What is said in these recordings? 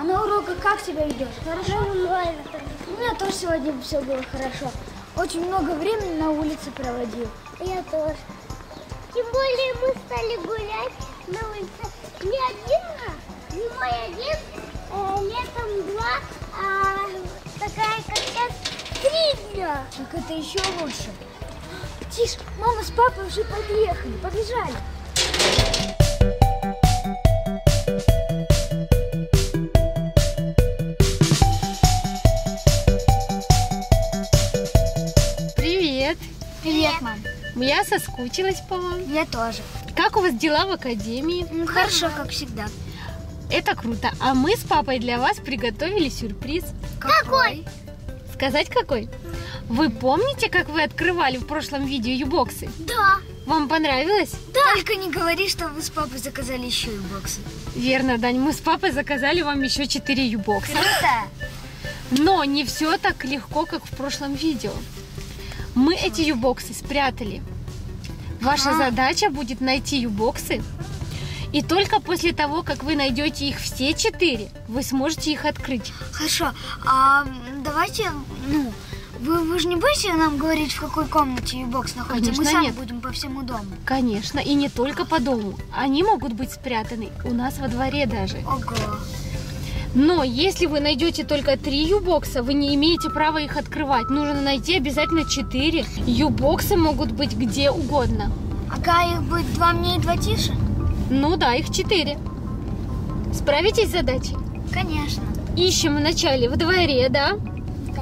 А на уроках как себя ведешь? Хорошо? Нормально. У меня тоже сегодня все было хорошо. Очень много времени на улице проводил. Я тоже. Тем более мы стали гулять на улице. Не один раз, зимой один, летом два, а такая как сейчас 3 дня. Так это еще лучше. Тише, мама с папой уже подъехали, побежали. Привет. Привет, мам. Я соскучилась по вам. Я тоже. Как у вас дела в академии? Хорошо, как всегда. Это круто. А мы с папой для вас приготовили сюрприз. Какой? Сказать какой? Вы помните, как вы открывали в прошлом видео YouBox? Да. Вам понравилось? Да. Только не говори, что вы с папой заказали еще YouBox. Верно, Дань. Мы с папой заказали вам еще 4 YouBox. Круто. Но не все так легко, как в прошлом видео. Мы эти YouBox спрятали. Ваша задача будет найти YouBox. И только после того, как вы найдете их все 4, вы сможете их открыть. Хорошо. А давайте, ну, вы же не будете нам говорить, в какой комнате YouBox находится? Конечно, мы сами будем по всему дому. Конечно, и не только по дому. Они могут быть спрятаны у нас во дворе даже. Ого. Но если вы найдете только 3 YouBox, вы не имеете права их открывать. Нужно найти обязательно 4. YouBox могут быть где угодно. Ага, их будет 2 мне и 2 тише? Ну да, их 4. Справитесь с задачей? Конечно. Ищем вначале в дворе, да?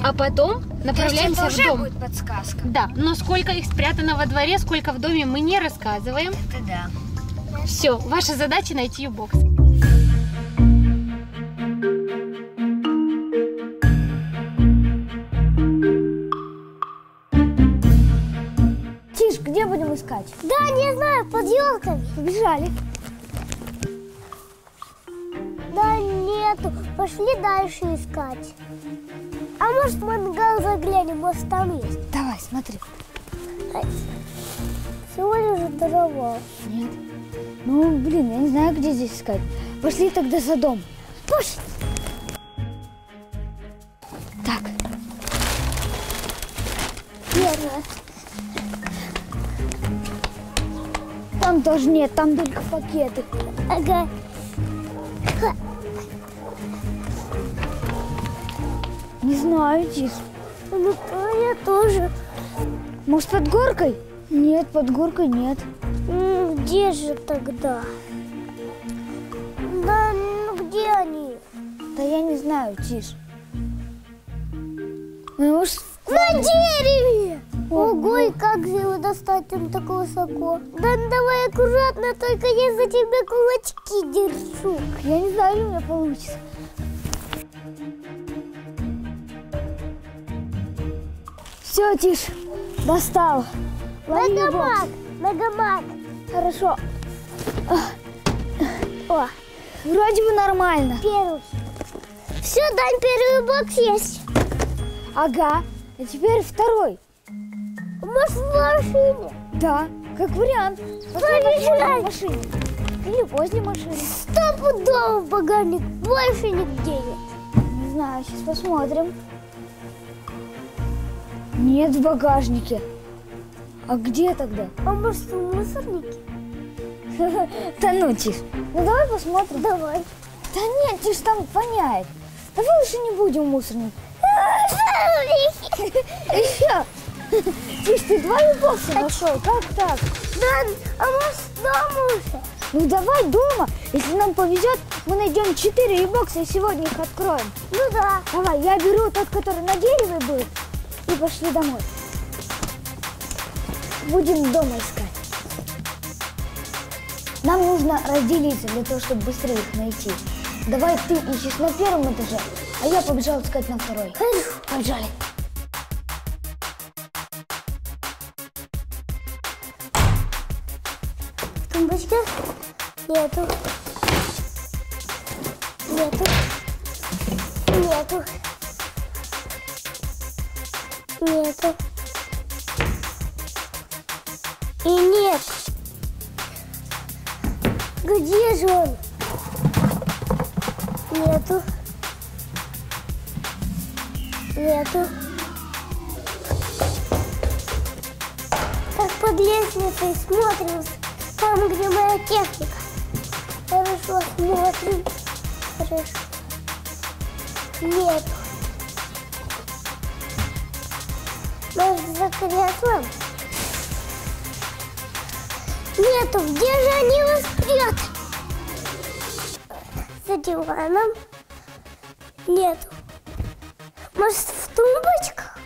А потом направляемся в дом. Будет подсказка. Да, но сколько их спрятано во дворе, сколько в доме, мы не рассказываем. Это да. Все, ваша задача найти YouBox. Где будем искать? Да, не знаю, под елками. Побежали. Да нету. Пошли дальше искать. А может, в мангал заглянем, может, там есть? Давай, смотри. Всего лишь дрова. Нет. Ну, блин, я не знаю, где здесь искать. Пошли тогда за дом. Пошли. Так. Верно. Там тоже нет, там только пакеты. Ага. Не знаю, Тис. Ну, я тоже. Может, под горкой? Нет, под горкой нет. Где же тогда? Да, ну где они? Да я не знаю, Тис. Ну, может... На дереве! Ого, и как же его достать, он так высоко. Да давай аккуратно, только я за тебя кулачки держу. Я не знаю, у меня получится. Все, Тише, достал. Ногомак, ногомак. Хорошо. О, вроде бы нормально. Первый. Все, Дань, первый бокс есть. Ага, а теперь второй. Может, в машине? Да, как вариант. Возле машины. Или возле машины. 100 пудов в багажник, больше нигде нет. Не знаю, сейчас посмотрим. Нет в багажнике. А где тогда? А может, в мусорнике? Да ну, Тиш. Ну давай посмотрим. Давай. Да нет, Тиш, там воняет. Давай лучше не будем мусорники. Еще. Тиш, ты 2 YouBox нашел, как так? Да, а может дома уже? Ну давай дома, если нам повезет, мы найдем 4 YouBox и сегодня их откроем. Ну да. Давай, я беру тот, который на дереве был, и пошли домой. Будем дома искать. Нам нужно разделиться для того, чтобы быстрее их найти. Давай ты ищешь на первом этаже, а я побежал искать на второй. Побежали. Тумбочка? Нету. Нету. Нету. Нету. И нет. Где же он? Нету. свету. Как под лестницей смотрим, там, где моя техника. Хорошо, смотрим. Хорошо. Нет. Может, за креслом? Нету. Где же они вас прятали? За диваном? Нету. Может, в тумбочках?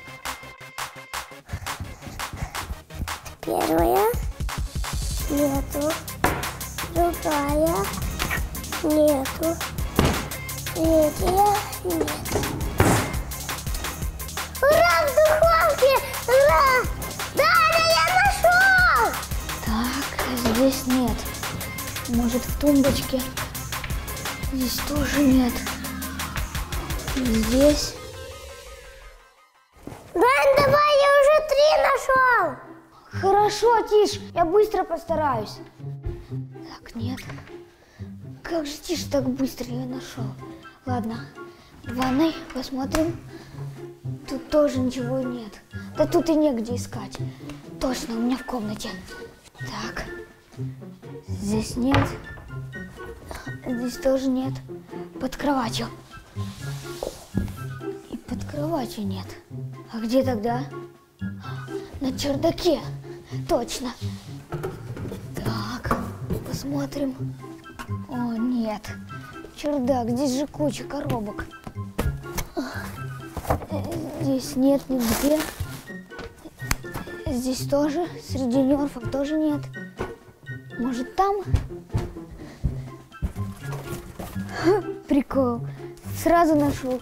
Первая. Нету. Другая. Нету. Третья. Нету. Ура, в духовке! Ура! Даня, я нашел! Так, здесь нет. Может, в тумбочке? Здесь тоже нет. Здесь. Дань, давай, я уже 3 нашел! Хорошо, Тиш, я быстро постараюсь. Так, нет. Как же Тиш так быстро ее нашел? Ладно, в ванной посмотрим. Тут тоже ничего нет. Да тут и негде искать. Точно, у меня в комнате. Так, здесь нет. Здесь тоже нет. Под кроватью. И под кроватью нет. А где тогда? На чердаке. Точно. Так, посмотрим. О, нет. Чердак, здесь же куча коробок. Здесь нет нигде. Здесь тоже. Среди нерфов тоже нет. Может, там? Прикол. Сразу нашел.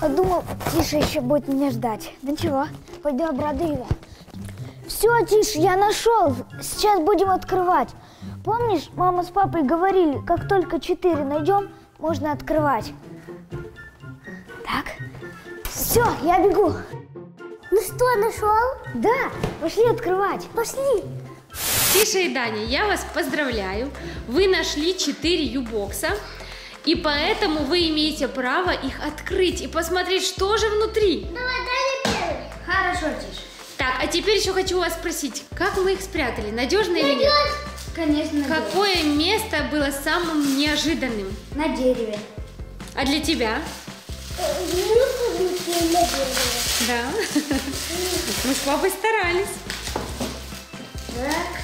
А думал, Тиша еще будет меня ждать. Да чего? Пойду обрадую его. Все, Тиша, я нашел. Сейчас будем открывать. Помнишь, мама с папой говорили, как только 4 найдем, можно открывать. Так. Все, я бегу. Ну что, нашел? Да, пошли открывать. Пошли. Тиша и Даня, я вас поздравляю, вы нашли 4 YouBox'а, и поэтому вы имеете право их открыть и посмотреть, что же внутри. Давай, Даня первый. Хорошо, Тиша. Так, а теперь еще хочу вас спросить, как мы их спрятали, надежно или нет? Конечно, надежно. Какое место было самым неожиданным? На дереве. А для тебя? На дереве. Да, мы с папой старались.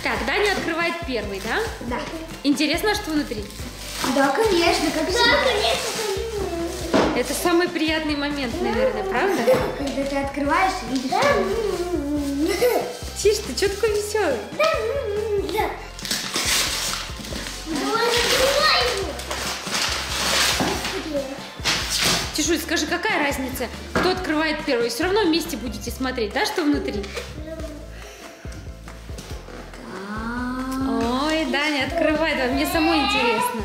Так, Даня открывает первый, да? Да. Интересно, что внутри? Да, конечно, как всегда. Да, конечно. Это самый приятный момент, наверное, правда? Когда ты открываешь, видишь. Да. Тише, ты что такой веселый? Да. Да. Тишуль, скажи, какая разница, кто открывает первый? Все равно вместе будете смотреть, да, что внутри? Даня, открывай, да, мне самой интересно.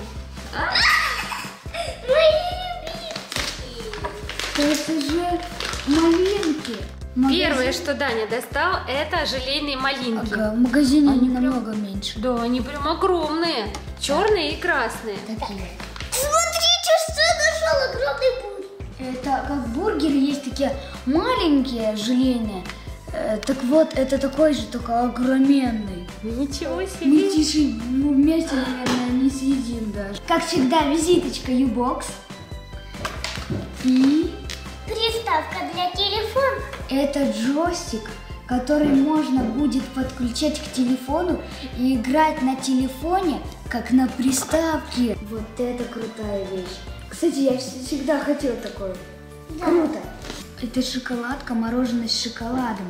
Мои любимые! Это же малинки. Первое, что Даня достал, это желейные малинки. Ага, в магазине они намного меньше. Да, они прям огромные. Черные и красные. Такие. Смотрите, что я нашел, огромный бургер. Это как бургеры, есть такие маленькие желейные. Так вот, это такой же, только огроменный. Ничего себе. Мы, Тише, ну, вместе, наверное, не съедим даже. Как всегда, визиточка YouBox. И... приставка для телефона. Это джойстик, который можно будет подключать к телефону и играть на телефоне, как на приставке. Вот это крутая вещь. Кстати, я всегда хотела такое. Да. Круто. Это шоколадка, мороженое с шоколадом.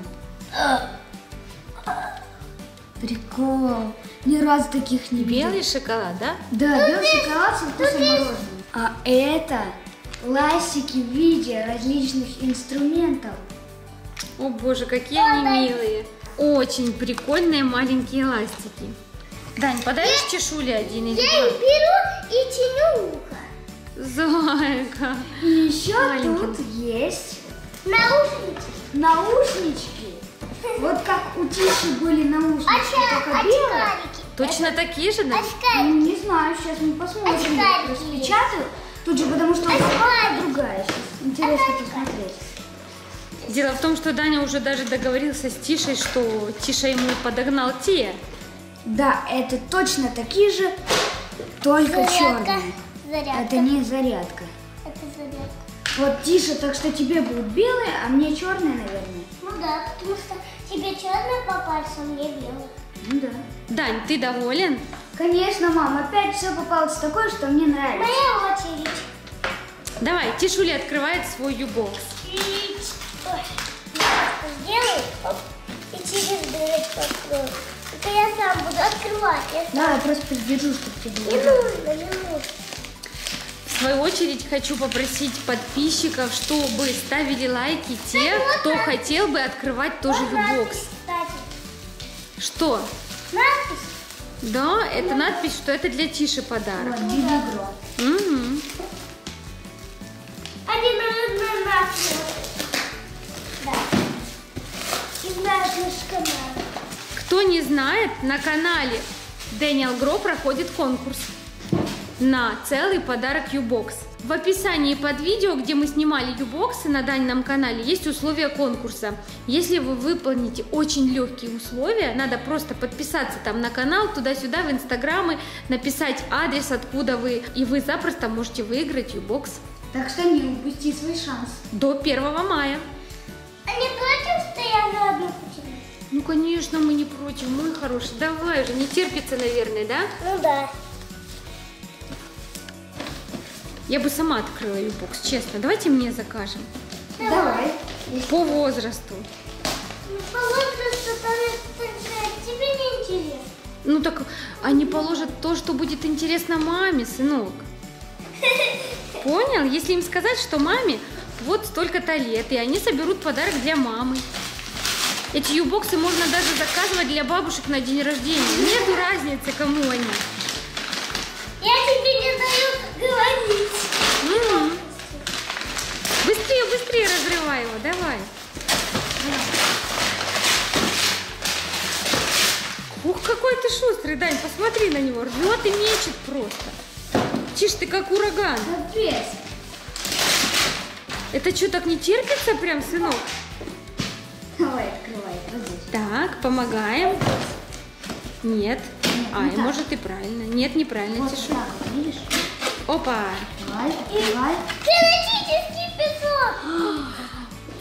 Прикол. Ни разу таких не видела. Белый шоколад, да? Да, тут белый шоколад со вкусом мороженого. А это ластики в виде различных инструментов. О боже, какие они милые. Очень прикольные маленькие ластики. Дань, подаришь Тишуле один или два? Я их беру и тяню ухо. Зайка. И еще маленьким. Тут есть... наушнички. Наушнички. Вот как у Тиши были наушнички. Очкарики. Точно такие же, да? Очкарики. Не знаю, сейчас мы посмотрим. Печатаю. Тут же, потому что другая сейчас. Интересно посмотреть. Дело в том, что Даня уже даже договорился с Тишей, что Тиша ему подогнал те. Да, это точно такие же, только зарядка. Черные. Зарядка. Это не зарядка. Это зарядка. Вот Тиша, так что тебе будут белые, а мне черные, наверное. Ну да, потому что тебе черные по пальцу, мне белые. Ну да. Дань, ты доволен? Конечно, мам, опять все попалось такое, что мне нравится. Моя очередь. Давай, Тишуля открывает свой YouBox. Сделай, оп, и через дырочку открою. Это я сам буду открывать. Да, я просто поддержу, чтобы тебе. Не нужно, не нужно. В свою очередь хочу попросить подписчиков, чтобы ставили лайки те, кто хотел бы открывать тоже YouBox. Что? Надпись. Да, это надпись, что это для Тиши подарок. Вот, BBGro. Они наверное наши. Да. И наш канал. Кто не знает, на канале Daniel Gro проходит конкурс на целый подарок YouBox. В описании под видео, где мы снимали YouBox на данном канале, есть условия конкурса. Если вы выполните очень легкие условия, надо просто подписаться там на канал, туда-сюда, в инстаграмы, написать адрес, откуда вы, и вы запросто можете выиграть YouBox. Так что не упусти свой шанс. До 1 мая. А не против, что я на одну кучу? Ну, конечно, мы не против, мой хороший. Давай же, не терпится, наверное, да? Ну да. Я бы сама открыла YouBox, честно. Давайте мне закажем. Давай. По возрасту. Ну, по возрасту, тебе не интересно. Ну так они положат то, что будет интересно маме, сынок. Понял? Если им сказать, что маме вот столько-то лет, и они соберут подарок для мамы. Эти YouBox'ы можно даже заказывать для бабушек на день рождения. Нету разницы, кому они. Я тебе не даю говорить. Быстрее, быстрее разрывай его, давай. Ух, какой ты шустрый, Дань, посмотри на него. Рвет и мечет просто. Тиш, ты как ураган. Капец. Это что, так не терпится прям, сынок? Давай, открывай. Так, помогаем. Нет. Ай, ну, может и правильно. Нет, неправильно, вот Тишу. Так, видишь? Опа! Давай, давай. Классический песок!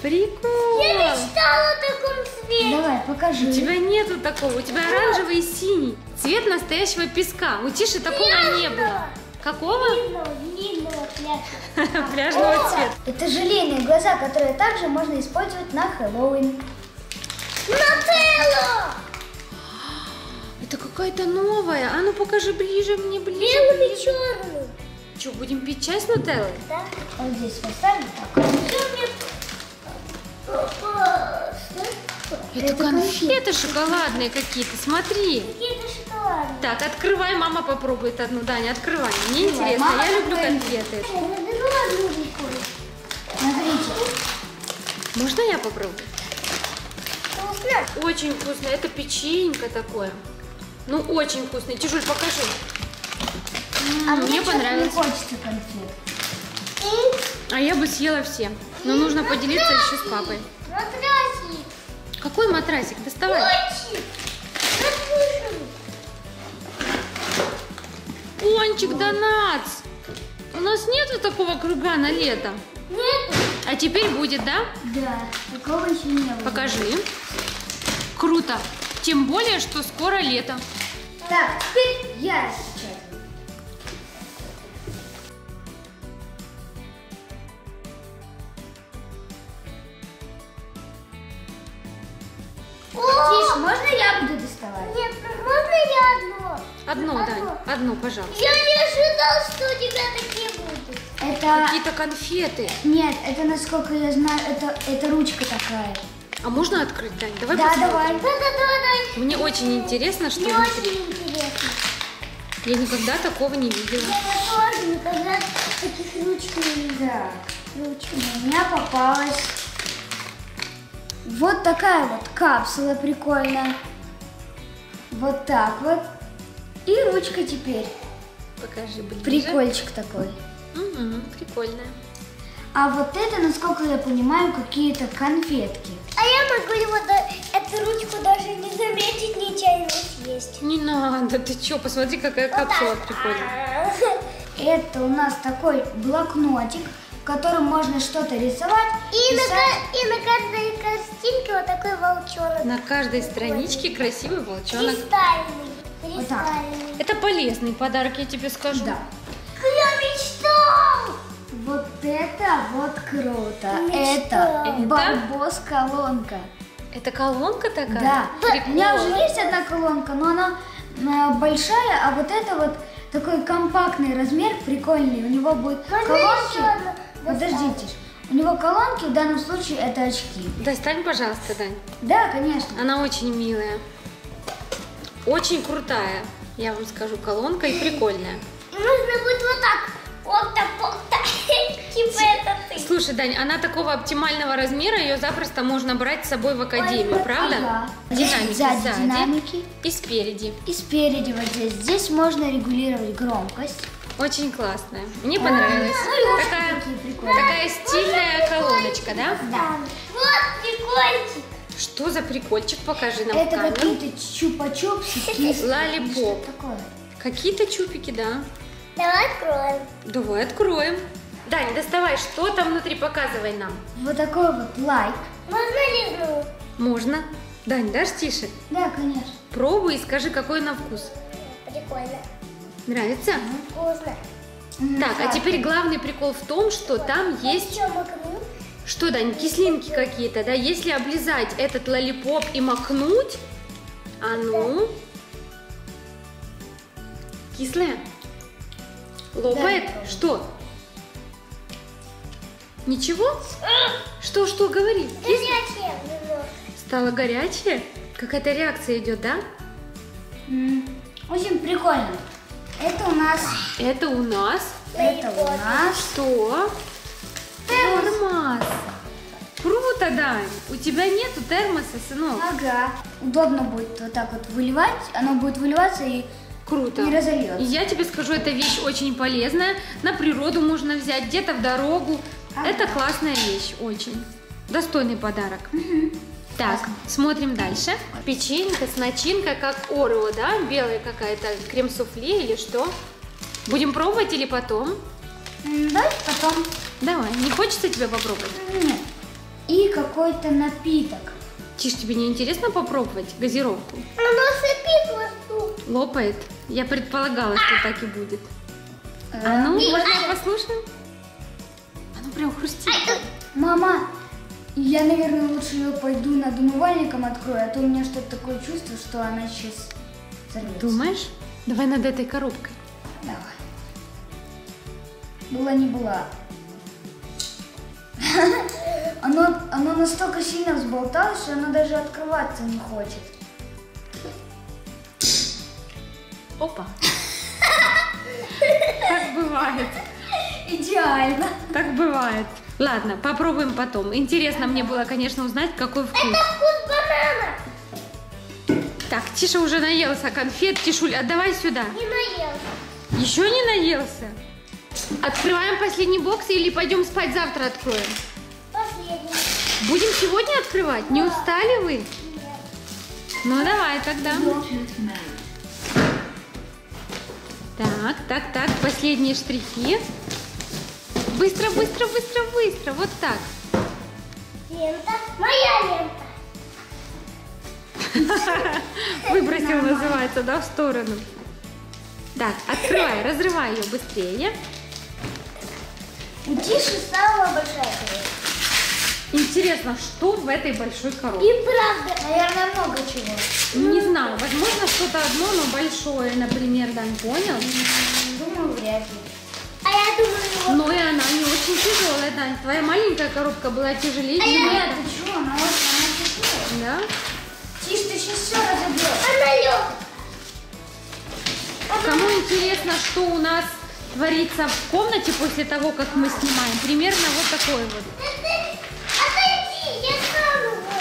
Прикол! Я мечтала о таком цвете. Давай, покажи. У тебя нету такого. У тебя оранжевый и синий. Цвет настоящего песка. У Тиши такого не было. Какого? Лилового пляжного. Пляжного цвета. Это желейные глаза, которые также можно использовать на Хэллоуин. Нателла! Это какая-то новая. А ну покажи ближе мне, ближе. Белую и черную. Что, будем пить чай с нутеллой? Да. Вот здесь поставим так. Это конфеты шоколадные какие-то, смотри. Какие-то шоколадные. Так, открывай, мама попробует одну. Даня, открывай. Мне интересно, я люблю конфеты. Можно я попробую? Вкусно. Очень вкусно. Это печенька такое. Ну, очень вкусный. Тяжель, покажи. А мне понравилось. Не хочется конфет. А я бы съела все. Но нужно матрасик поделиться еще с папой. Матрасик. Какой матрасик? Доставай. Пончик. Пончик донатс. У нас нету такого круга на лето. Нету. А теперь будет, да? Да. Такого еще не было. Покажи. Круто. Тем более, что скоро лето. Так, теперь я сейчас. Тиш, можно я буду доставать? Нет, можно я одно? Одно, да, одно, пожалуйста. Я не ожидал, что у тебя такие будут. Это какие-то конфеты. Нет, это, насколько я знаю, это ручка такая. А можно открыть, Дань? Давай посмотрим. Да, давай. Мне очень интересно, что... Мне очень интересно. Я никогда такого не видела. Я тоже никогда таких ручек не видела. У меня попалась вот такая вот капсула прикольная. Вот так вот. И ручка теперь. Покажи ближе. Прикольчик такой. Угу, прикольно. А вот это, насколько я понимаю, какие-то конфетки. А я могу его, эту ручку даже не заметить, нечаянно съесть. Не надо, ты чё, посмотри, какая капсула прикольная. Это у нас такой блокнотик, в котором можно что-то рисовать. И на каждой картинке вот такой волчонок. На каждой страничке красивый волчонок. Кристальный. Это полезный подарок, я тебе скажу. Да. Я мечтал! Вот это вот круто. Мечтал. Это бомбос-колонка. Это колонка такая? Да. Прикол. У меня уже есть одна колонка, но она большая, а вот это вот такой компактный размер, прикольный. У него будет колонки. Подождите. У него колонки, в данном случае, это очки. Достань, пожалуйста, Дань. Да, конечно. Она очень милая. Очень крутая, я вам скажу, колонка и прикольная. Нужно будет вот так. Окта-покта. Типа это ты. Слушай, Дань, она такого оптимального размера, ее запросто можно брать с собой в академию, правда? Да. Динамики сзади. Динамики. И спереди. И спереди вот здесь. Здесь можно регулировать громкость. Очень классная. Мне понравилась. Такая стильная колоночка, да? Да. Вот прикольчик. Что за прикольчик? Покажи нам. Это какие-то чупа-чупсики. Лалипоп. Какие-то чупики, да. Давай откроем. Давай откроем. Даня, доставай, что там внутри, показывай нам. Вот такой вот лайк. Можно лизну? Можно. Дань, дашь тише? Да, конечно. Пробуй и скажи, какой на вкус. Прикольно. Нравится? Вкусно. Так, а теперь главный прикол в том, что там есть... Что, Дань, кислинки какие-то, да? Если облизать этот лолипоп и макнуть... А ну... Кислая? Лопает? Да, что? Ничего? Что, говори? Горячее. Стало горячее? Какая-то реакция идет, да? Очень прикольно. Это у нас. Это у нас. Это у нас. Что? Термос. Круто, Дань. У тебя нету термоса, сынок. Ага. Удобно будет вот так вот выливать. Оно будет выливаться и... Круто. Не разольется. И я тебе скажу, эта вещь очень полезная. На природу можно взять, где-то в дорогу. Ага. Это классная вещь, очень. Достойный подарок. Угу. Так, классно. Смотрим дальше. Печенька с начинкой, как Орео, да? Белая какая-то, крем-суфле или что? Будем пробовать или потом? Давай потом. Давай, не хочется тебе попробовать? Нет. И какой-то напиток. Тише, тебе не интересно попробовать газировку? Оно сыпит во рту. Лопает. Я предполагала, что так и будет. А ну, можно послушаем? Оно прям хрустит. Мама, я, наверное, лучше ее пойду над умывальником открою, а то у меня что-то такое чувство, что она сейчас взорвется. Думаешь? Давай над этой коробкой. Давай. Была не была. Оно настолько сильно взболталось, что оно даже открываться не хочет. Опа! Так бывает. Идеально. Так бывает. Ладно, попробуем потом. Интересно мне было, конечно, узнать, какой вкус. Это вкус банана. Так, Тиша уже наелся конфет. Тишуль, отдавай сюда. Не наелся. Еще не наелся? Открываем последний бокс или пойдем спать, завтра откроем? Последний. Будем сегодня открывать? Да. Не устали вы? Нет. Ну давай тогда. Так, последние штрихи. Быстро, вот так. Лента, моя лента. Выбросил, называется, да, в сторону. Так, открывай, разрывай ее быстрее. У Тиши стала большая коробка. Интересно, что в этой большой коробке? И правда, наверное, много чего. Не знаю, возможно, что-то одно, но большое, например, Дань, понял? Думаю, вряд ли. А я думаю... Но и она не очень тяжелая, Дань. Твоя маленькая коробка была тяжелее. Нет, ты чего? Она очень тяжелая. Да? Тиш, ты сейчас все разобьешь. Она легкая. Кому интересно, что у нас творится в комнате после того, как мы снимаем? Примерно вот такое вот.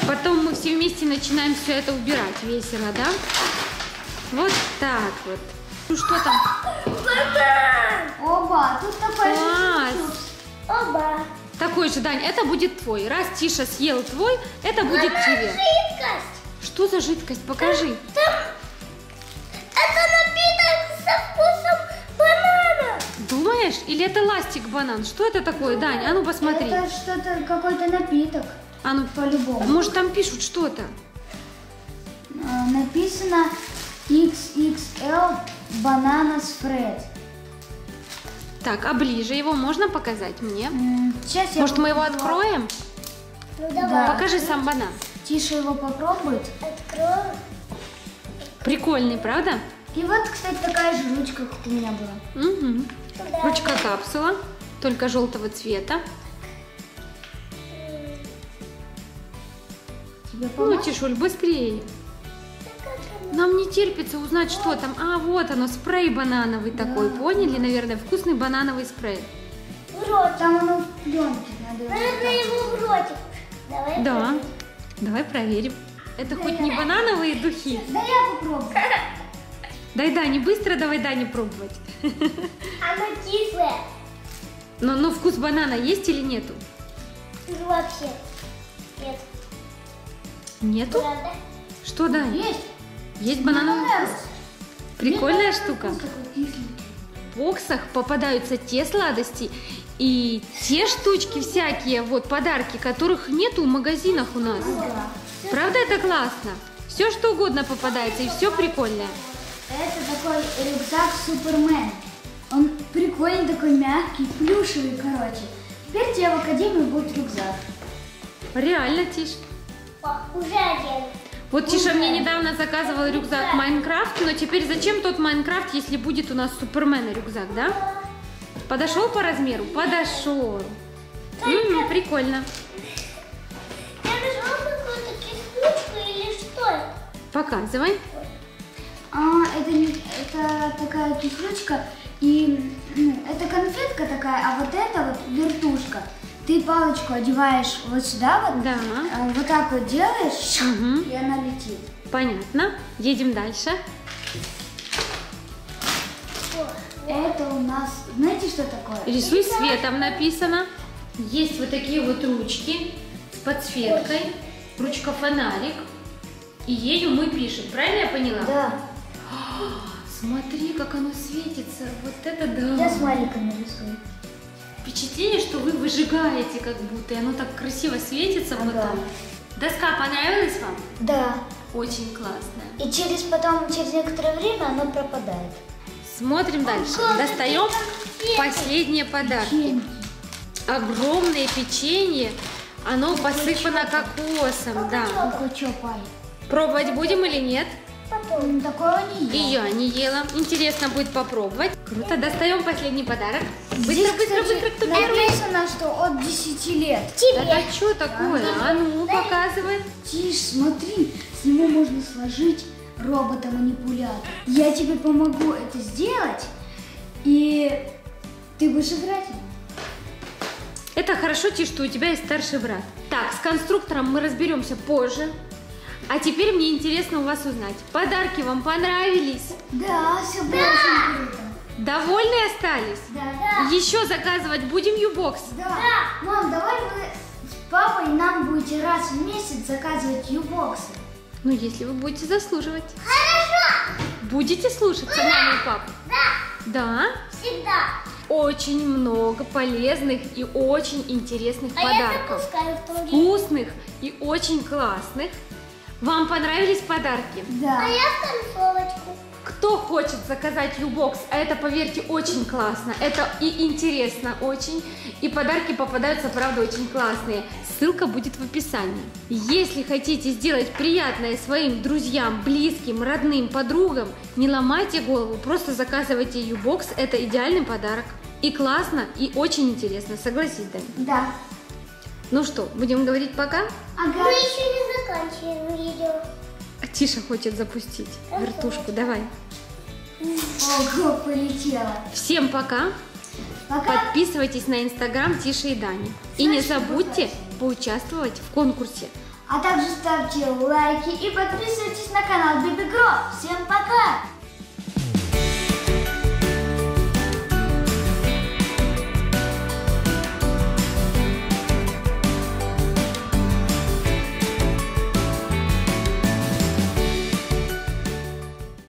Потом мы все вместе начинаем все это убирать. Весело, да? Вот так вот. Ну что там? Оба, тут такой же. Оба. Такой же, Дань, это будет твой. Раз Тиша съел твой, это будет тебе. Жидкость. Что за жидкость? Покажи. Это напиток со вкусом банана. Думаешь? Или это ластик банан? Что это такое, Дань? А ну посмотри. Это что-то, какой-то напиток. А ну по-любому. Может там пишут что-то? Написано XXL банана спред. Так, а ближе его можно показать мне? Сейчас. Может мы его откроем? Ну давай. Покажи сам банан. Тише его попробует. Открою. Прикольный, правда? И вот, кстати, такая же ручка, как у меня была. Угу. Да. Ручка капсула, только желтого цвета. Ну, Тишуль, быстрее. Нам не терпится узнать, что там. А, вот оно, спрей банановый такой. Поняли, наверное, вкусный банановый спрей. В рот, там оно в пленке. Наверное, его в ротик. Давай, да, проверим. Давай проверим. Это да, хоть не банановые духи? Да я попробую. Дай Дане быстро, давай Дане пробовать. Оно кислое. Но вкус банана есть или нету? Вообще нет. Нету? Правда? Что, Дань? Есть. Есть банановый вкус. Прикольная штука. В боксах попадаются те сладости и те штучки всякие, вот подарки, которых нету в магазинах у нас. Правда, это классно? Все что угодно попадается и все прикольное. Это такой рюкзак Супермен. Он прикольный, такой мягкий, плюшевый, короче. Теперь тебе в академии будет рюкзак. Реально, Тиш. Уже одел. Вот Тиша мне недавно заказывала рюкзак Minecraft, но теперь зачем тот Minecraft, если будет у нас Супермена рюкзак, да? Подошел по размеру? Подошел. Прикольно. Я нашла какую-то кисточку или что? Показывай. Это такая кислючка, и это конфетка такая, а вот это вот вертушка. Ты палочку одеваешь вот сюда, вот, да, вот так вот делаешь, и она летит. Понятно. Едем дальше. Это у нас, знаете, что такое? Рисуй светом написано. Есть вот такие вот ручки с подсветкой, ручка-фонарик, и ею мы пишем. Правильно я поняла? Да. Смотри, как оно светится. Вот это да. Я с маликами рисую. Впечатление, что вы выжигаете как будто, и оно так красиво светится. Потом. Доска понравилась вам? Да. Очень классно. И через некоторое время она пропадает. Смотрим дальше. Достаем последние подарки. Огромное печенье. Оно посыпано кокосом. Пробовать будем или нет? Потом. Такого не ела. И я не ела. Интересно будет попробовать. Круто. Достаем последний подарок. Быстро, быстро, быстро. Кто первый? Написано, что от 10 лет. Тебе. Да что такое? А ну, показывай. Тише, смотри. С него можно сложить робота-манипулятор. Я тебе помогу это сделать. И ты будешь играть. Это хорошо, Тиш, что у тебя есть старший брат. Так, с конструктором мы разберемся позже. А теперь мне интересно у вас узнать, подарки вам понравились? Да, все было очень круто. Довольны остались? Да. Еще заказывать будем YouBox? Да. Мам, давай вы с папой нам будете раз в месяц заказывать YouBox. Ну, если вы будете заслуживать. Хорошо. Будете слушаться маму и папу? Да. Всегда. Очень много полезных и очень интересных подарков. Вкусных и очень классных. Вам понравились подарки? Да. А я концовочку. Кто хочет заказать YouBox, а это, поверьте, очень классно. Это и интересно очень. И подарки попадаются, правда, очень классные. Ссылка будет в описании. Если хотите сделать приятное своим друзьям, близким, родным, подругам, не ломайте голову, просто заказывайте YouBox. Это идеальный подарок. И классно, и очень интересно. Согласись, Дань? Да. Ну что, будем говорить пока? Ага. Мы еще не заканчиваем видео. Тиша хочет запустить вертушку. Давай. Ого, полетела. Всем пока. Пока. Подписывайтесь на инстаграм Тиши и Дани. И не забудьте поучаствовать в конкурсе. А также ставьте лайки и подписывайтесь на канал BBGro. Всем пока.